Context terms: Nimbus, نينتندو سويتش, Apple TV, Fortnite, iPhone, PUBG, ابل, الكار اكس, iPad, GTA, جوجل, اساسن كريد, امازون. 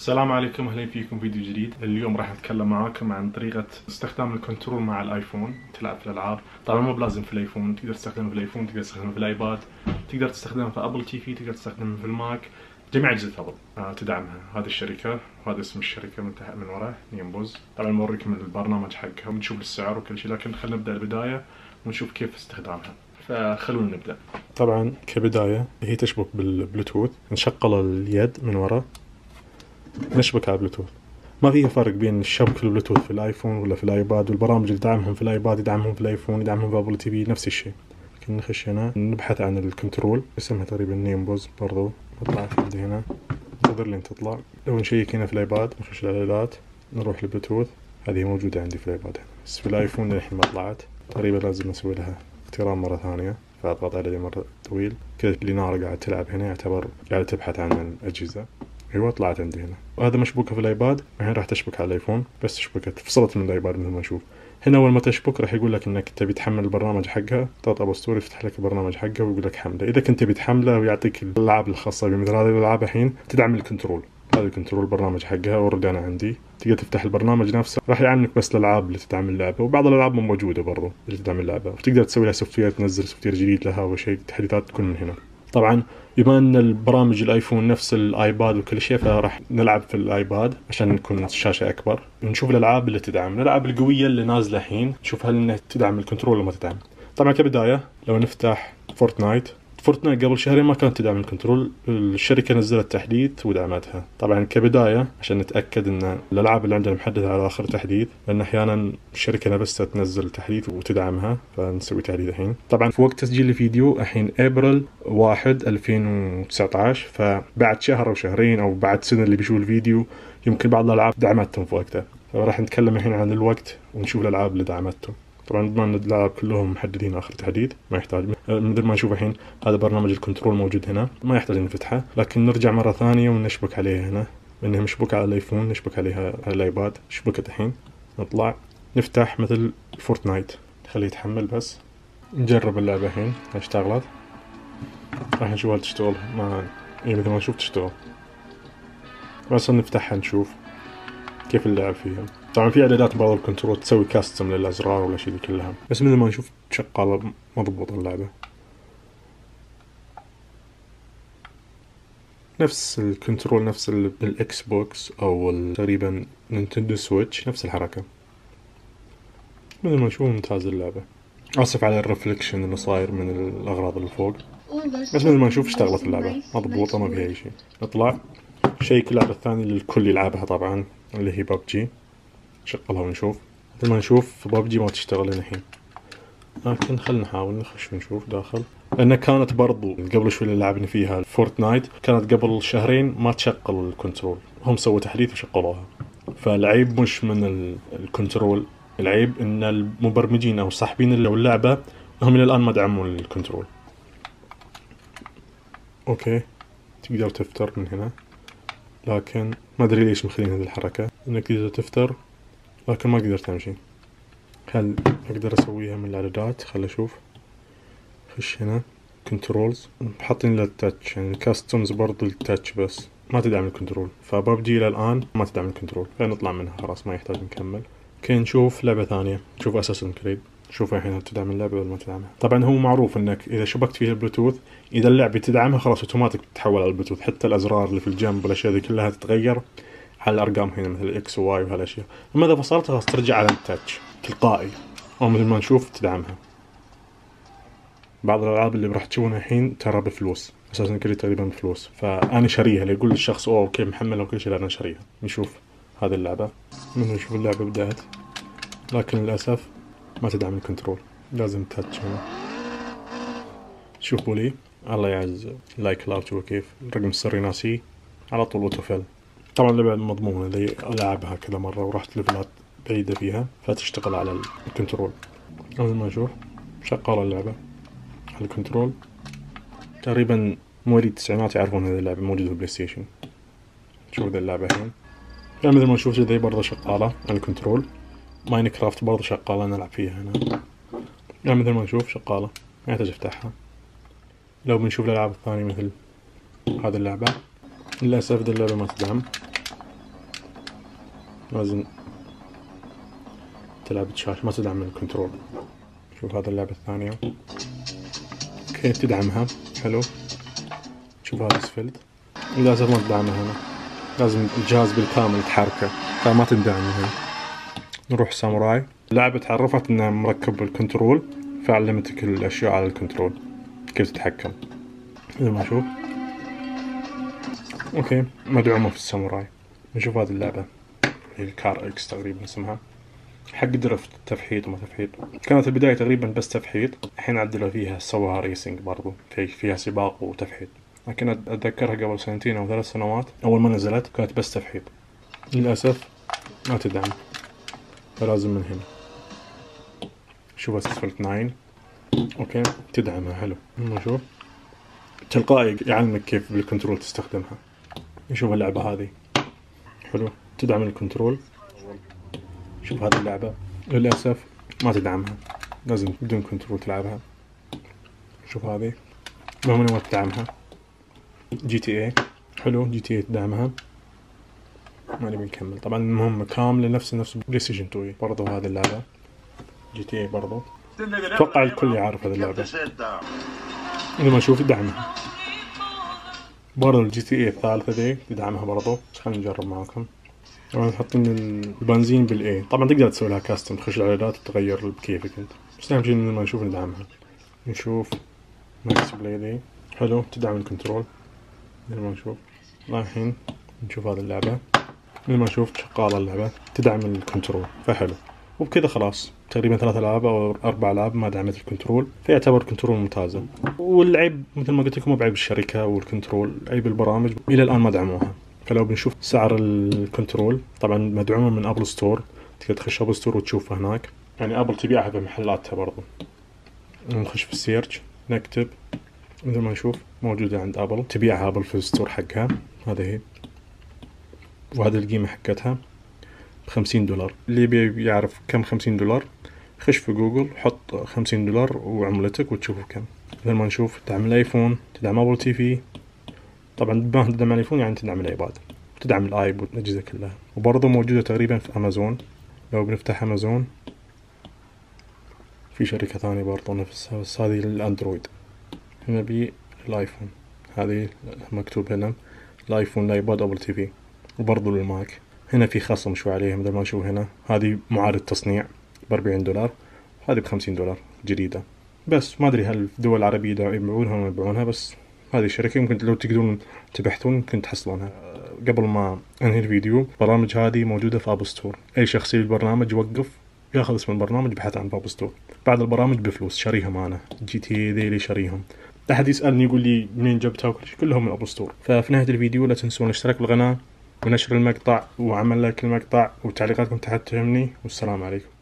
السلام عليكم، اهلا فيكم فيديو جديد. اليوم راح نتكلم معاكم عن طريقه استخدام الكنترول مع الايفون تلعب في الالعاب. طبعا مو بلازم في الايفون، تقدر تستخدمه في الايفون، تقدر تستخدمه في الايباد، تقدر تستخدمه في ابل تي في، تقدر تستخدمه في الماك. جميع اجهزه ابل تدعمها هذه الشركه، وهذا اسم الشركه من وراه نيمبوز. طبعا بوريكم البرنامج حقها ونشوف السعر وكل شيء، لكن خلينا نبدا البدايه ونشوف كيف استخدامها. فخلونا نبدا. طبعا كبدايه هي تشبك بالبلوتوث، نشغل اليد من ورا نشبك على بلوتوث. ما فيها فرق بين الشبك البلوتوث في الايفون ولا في الايباد، والبرامج اللي تدعمهم في الايباد يدعمهم في الايفون، يدعمهم في ابل تي في، نفس الشيء. لكن نخش هنا نبحث عن الكنترول، اسمها تقريبا نيمبوز برضو. طلعت عندي هنا، انتظر لين تطلع. لو نشيك هنا في الايباد نخش الاعدادات، نروح للبلوتوث، هذه موجوده عندي في الايباد هنا، بس في الايفون الحين ما طلعت. تقريبا لازم اسوي لها اقتران مره ثانيه، فاضغط عليه مره طويل كذا. لينار قاعد تلعب هنا، يعتبر قاعد تبحث عن الاجهزه. ايوه طلعت عندي هنا، وهذا مشبوكه في الايباد. الحين راح تشبك على الايفون، بس شبكت فصلت من الايباد مثل ما نشوف هنا. اول ما تشبك راح يقول لك انك تبي تحمل البرنامج حقها، تضغط ابو ستور يفتح لك البرنامج حقها ويقول لك حمله اذا كنت تبي تحمله، ويعطيك الالعاب الخاصه بي. مثل هذه الالعاب الحين تدعم الكنترول، هذا الكنترول برنامج حقها اوريدي انا عندي. تقدر تفتح البرنامج نفسه، راح يعلمك بس الالعاب اللي تدعم اللعبه، وبعض الالعاب مو موجوده برضه اللي تدعم اللعبه، وتقدر تسوي لها سوفتوير، تنزل سوفتوير جديد لها وشيء، تحديثات تكون من هنا. طبعا بما ان البرامج الايفون نفس الايباد وكل شيء، فراح نلعب في الايباد عشان تكون الشاشه اكبر، ونشوف الالعاب اللي تدعم، الالعاب القويه اللي نازله الحين، نشوف هل انها تدعم الكنترول ولا ما تدعم. طبعا كبدايه لو نفتح فورتنايت قبل شهرين ما كانت تدعم الكنترول، الشركه نزلت تحديث ودعمتها. طبعا كبدايه عشان نتاكد ان الالعاب اللي عندنا محدده على اخر تحديث، لان احيانا الشركه نفسها تنزل تحديث وتدعمها، فنسوي تحديث الحين. طبعا في وقت تسجيل الفيديو الحين ابريل 1/2019، فبعد شهر او شهرين او بعد سنه اللي بيشوف الفيديو يمكن بعض الالعاب دعمتهم في وقتها. فراح نتكلم الحين عن الوقت ونشوف الالعاب اللي دعمتهم. طبعا بما ان اللاعب كلهم محددين اخر تحديث، ما يحتاج مثل ما نشوف الحين هذا برنامج الكنترول موجود هنا، ما يحتاج نفتحه. لكن نرجع مره ثانيه ونشبك عليه هنا، انها مشبوكه على الايفون، نشبك عليها على الايباد. شبكت الحين، نطلع نفتح مثل فورتنايت، خليه يتحمل بس نجرب اللعبه الحين. اشتغلت، راح نشوف هل تشتغل. ما اي مثل ما نشوف تشتغل، بس نفتحها نشوف كيف اللعب فيها. طبعا في اعدادات برضه الكنترول تسوي كاستم للازرار ولا شيء كلها، بس مثل ما نشوف شغاله مضبوطه اللعبه. نفس الكنترول نفس الاكس بوكس او تقريبا نينتندو سويتش، نفس الحركه. مثل ما نشوف ممتاز اللعبه. اسف على الرفلكشن اللي صاير من الاغراض اللي فوق، بس مثل ما نشوف اشتغلت اللعبه مضبوطه، ما فيها اي شيء. نطلع شيء اللعبه الثانيه اللي الكل يلعبها طبعا، اللي هي ببجي. نشغلها ونشوف. مثل ما نشوف ببجي ما تشتغل الحين، لكن خلينا نحاول نخش ونشوف داخل، لأنها كانت برضو قبل شوي اللي لعبنا فيها فورتنايت كانت قبل شهرين ما تشغل الكنترول، هم سووا تحديث وشغلوها. فالعيب مش من الكنترول، العيب إن المبرمجين أو صاحبين اللعبة هم إلى الآن ما دعموا الكنترول. أوكي تقدر تفتر من هنا، لكن ما أدري ليش مخلين هذه الحركة إنك تقدر تفتر، لكن ما قدرت امشي. هل اقدر اسويها من الاعدادات؟ خل اشوف. خش هنا كنترولز، حاطين للتاتش يعني الكاستمز برضه للتاتش، بس ما تدعم الكنترول. فببجي الى الان ما تدعم الكنترول، فنطلع منها خلاص، ما يحتاج نكمل. اوكي نشوف لعبه ثانيه، نشوف اساسن كريد، نشوف الحين تدعم اللعبه ولا ما تدعمها. طبعا هو معروف انك اذا شبكت فيها البلوتوث، اذا اللعبه تدعمها خلاص اوتوماتيك تتحول على البلوتوث، حتى الازرار اللي في الجنب والاشياء ذي كلها تتغير على الارقام هنا مثل اكس وواي وهالاشياء. اما اذا فصلتها خلاص ترجع على التاتش تلقائي، او مثل ما نشوف تدعمها. بعض الالعاب اللي راح تشوفونها الحين ترى بفلوس، اساسا كل تقريبا بفلوس، فانا شاريها. اللي يقول الشخص اوه كيف محملها وكل شيء، انا شاريها. نشوف هذه اللعبه، من نشوف اللعبه بدات، لكن للاسف ما تدعم الكنترول، لازم تاتش هنا. شوفوا لي الله يعز لايك لا تشوفوا كيف الرقم السري ناسي على طول وتفل. طبعا اللعبة مضمونة، اللي ألعبها كذا مرة ورحت ليفلات بعيدة فيها فتشتغل على الكنترول. مثل ما نشوف شغالة اللعبة على الكنترول. تقريبا مواليد التسعينات يعرفون هذه اللعبة، موجودة في البلاي ستيشن. شوف ذي اللعبة الحين، يعني مثل ما نشوف ذي برضه شغالة على الكنترول. ماينكرافت برضه شغالة نلعب فيها هنا، يعني مثل ما نشوف شغالة، ما يحتاج افتحها. لو بنشوف الألعاب الثانية مثل هذه اللعبة، للأسف ذي اللعبة ما تدعم، لازم تلعب الشاشة، ما تدعم الكنترول. شوف هذا اللعبة الثانية كيف تدعمها. حلو، شوف هذا اسفلت لازم ما تدعمها هنا، لازم الجهاز بالكامل يتحركه فما تندعم هنا. نروح ساموراي، اللعبة تعرفت انها مركب بالكنترول فعلمتك الاشياء على الكنترول كيف تتحكم. زي ما شوف اوكي مدعومة في الساموراي. نشوف هذه اللعبة هي الكار اكس تقريبا اسمها، حق درفت تفحيط وما تفحيط. كانت البداية تقريبا بس تفحيط، الحين عدلوا فيها سووها ريسنج برضو، فيها سباق وتفحيط. لكن اتذكرها قبل 2 أو 3 سنوات اول ما نزلت كانت بس تفحيط، للاسف ما تدعم فلازم من هنا. شوف اسفلت 9 اوكي تدعمها. حلو نشوف تلقائي يعلمك كيف بالكنترول تستخدمها. نشوف اللعبة هذه حلو تدعم الكنترول. شوف هذه اللعبة للأسف ما تدعمها، لازم بدون كنترول تلعبها. شوف هذه ما تدعمها. GTA حلو GTA تدعمها، ما نبي نكمل طبعا. المهمة كاملة نفس بلايستيشن 2 برضه هذه اللعبة GTA برضه. أتوقع الكل يعرف هذه اللعبة لما أشوف يدعمها برضه. GTA الثالثة ذي تدعمها برضه. خلينا نجرب معاكم. طبعا حاطين البنزين بالاي، طبعا تقدر تسوي لها كاستم، تخش الاعدادات وتغير بكيفك انت، بس اهم شي لما نشوف ندعمها. نشوف نكست بلاي دي حلو تدعم الكنترول. لما نشوف الحين نشوف هذه اللعبة لما نشوف شغالة اللعبة تدعم الكنترول فحلو. وبكذا خلاص تقريبا 3 ألعاب أو 4 ألعاب ما دعمت الكنترول، فيعتبر كنترول ممتازة. والعيب مثل ما قلت لكم مو بعيب الشركة والكنترول، عيب البرامج الى الان ما دعموها. فلو بنشوف سعر الكنترول طبعا مدعومه من ابل ستور، تقدر تخش ابل ستور وتشوفها هناك، يعني ابل تبيعها بمحلاتها برضو. نخش في السيرج نكتب مثل ما نشوف موجوده عند ابل، تبيعها ابل في الستور حقها. هذه هي، وهذه القيمه حقتها ب$50. اللي بيعرف كم $50 خش في جوجل حط $50 وعملتك وتشوفه كم. مثل ما نشوف تدعم الايفون، تدعم ابل تي في، طبعا بما تدعم الايفون يعني تدعم الايباد، تدعم الايب والاجهزه كلها. وبرضه موجوده تقريبا في امازون. لو بنفتح امازون في شركه ثانيه برضه نفسها، بس هذه للاندرويد. هنا بي الايفون، هذه مكتوب هنا الايفون الايباد ابل تي في. وبرضه للماك هنا في خصم شوي عليها مثل ما نشوف هنا، هذه معارض تصنيع ب$40، هذه ب$50 جديده. بس ما ادري هل في الدول العربيه يبيعونها ولا ما يبيعونها، بس هذه الشركة ممكن لو تقدرون تبحثون ممكن تحصلونها. قبل ما انهي الفيديو، البرامج هذه موجودة في اب ستور، اي شخص يبي البرنامج يوقف ياخذ اسم البرنامج يبحث عن اب ستور. بعض البرامج بفلوس شاريهم انا، جي تي اي ذي اللي شاريهم. احد يسألني يقول لي منين جبتها وكل شيء، كلهم من اب ستور. ففي نهاية الفيديو لا تنسون الاشتراك بالقناة ونشر المقطع وعمل لايك المقطع وتعليقاتكم تحت تهمني، والسلام عليكم.